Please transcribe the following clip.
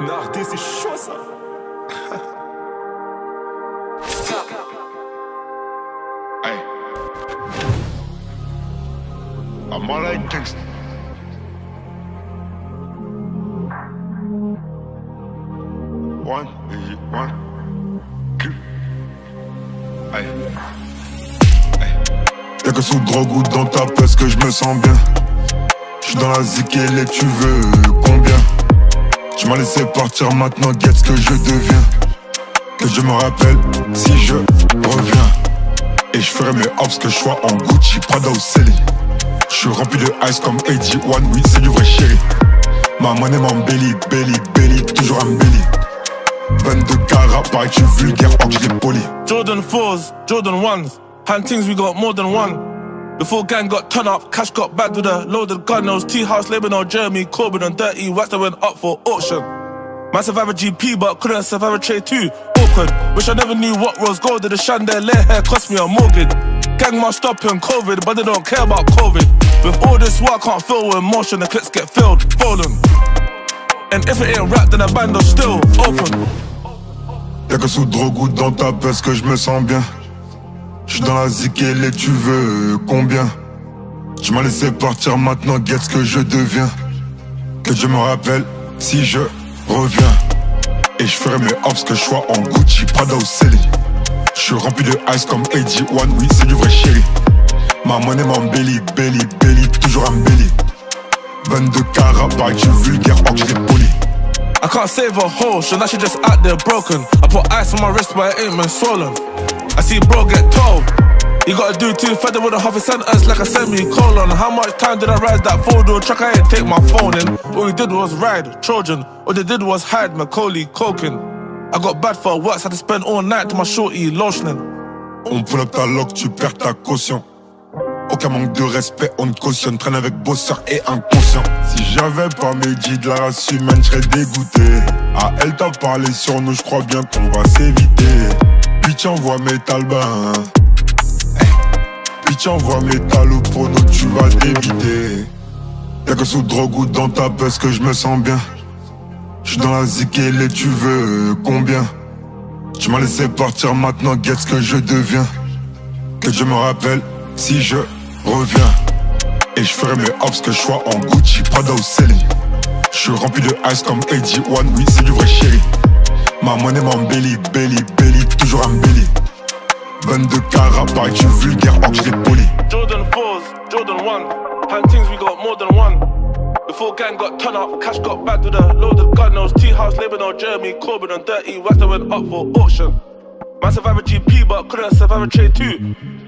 Nardé, c'est chaud ça. Hey. I'm all right, thanks. One, two. Hey. Y'a que sous drogue ou dans ta place que je me sens bien. J'suis dans la zik et les tu veux combien? Tu m'as laissé partir, maintenant guette ce que je deviens. Que je me rappelle si je reviens. Et je ferai mes hops que je sois en Gucci, Prada ou Celly. Je suis rempli de ice comme AJ1, oui c'est du vrai chéri. Ma monnaie m'embellit, belly, toujours un belly. 22 carats, pareil que tu vulgaire, oh que je l'ai poli. Jordan 4s, Jordan 1s, hand things we got more than one. The full gang got turned up, cash got bagged with a loaded gun. Those T-House, Lebanon, Jeremy Corbyn and dirty wax that went up for auction. Man survived a GP but couldn't survive a trade too, awkward. Wish I never knew what rose gold, did a chandelier hair cost me a mortgage. Gang must stop in COVID, but they don't care about COVID. With all this war I can't feel with emotion, the clips get filled, fallen. And if it ain't rap then the band is still open. Y'a que sous drogue ou dans ta veste que je me sens bien. J'suis dans la zik et les tu veux combien? Tu m'as laissé partir, maintenant guette ce que je deviens. Que je me rappelle si je reviens. Et je ferai mes hops que je sois en Gucci, Prada ou Celly. Je suis rempli de ice comme AJ1, oui c'est du vrai chéri. Ma monnaie m'embellit, belly, toujours un belly. 22 carats, pareil tu vulgaire, oh que je l'ai poli. I can't save a hole, so that she just out there broken. I put ice on my wrist but it ain't been swollen. I see bro get told. You gotta do 2 feather with a half a sentence like a semicolon. How much time did I rise that four-door truck? I ain't take my phone in. All we did was ride Trojan. All they did was hide Macaulay coking. I got bad for works, had to spend all night to my shorty lotioning. On pull up ta lock, tu perds ta caution. Aucun manque de respect, on te cautionne. Traîne avec bosseur et inconscient. Si j'avais pas mes dits de la race humaine, j'serais dégoûté. Ah, elle t'a parlé sur nous, j'crois bien qu'on va s'éviter. Puis t'envoies mes talbans, hey. Puis t'envoies mes talous pour nous, tu vas t'éviter. Y'a que sous drogue ou dans ta veste que je me sens bien. J'suis dans la zik et les tu veux combien? Tu m'as laissé partir, maintenant guette ce que je deviens. Que je me rappelle si je reviens. Et je ferai mes hops que je sois en Gucci, Prada ou Celine. Je suis rempli de ice comme AJ1, oui c'est du vrai chéri. Ma monnaie m'embellit, belly, toujours un belly. 22 carats, pareil que tu vulgaire, oh que je l'ai poli. Jordan 4s, Jordan 1, hand things we got more than one. The full gang got turned up, cash got bagged with a loaded gun. Those T-House, Lebanon, Jeremy Corbyn and dirty wax that went up for auction. Man survived a GP but couldn't survive a trade too.